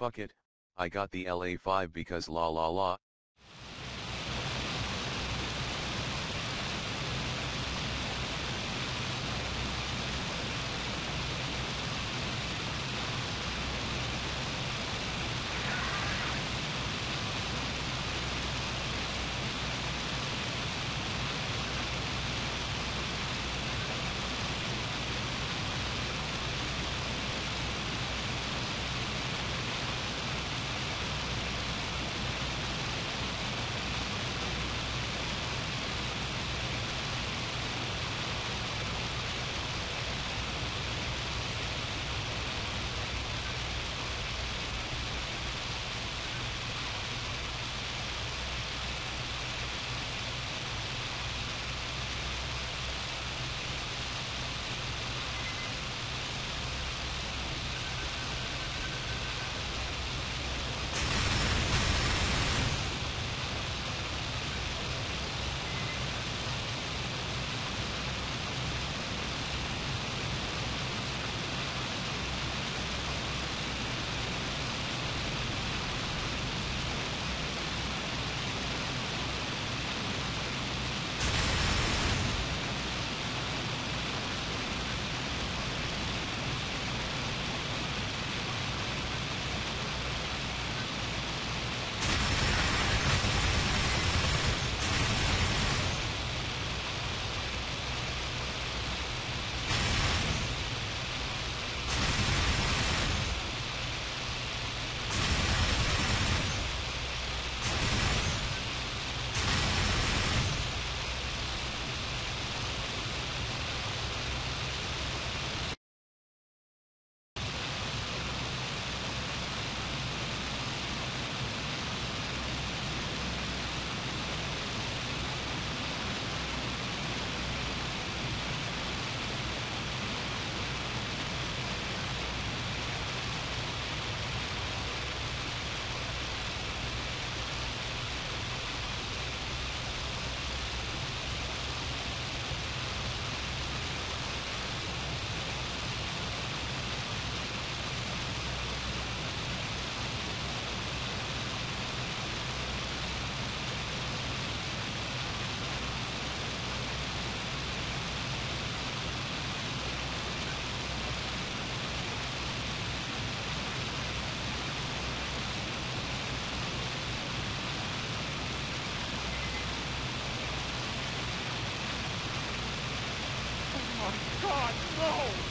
Fuck it, I got the LA5 because la la la. God, no!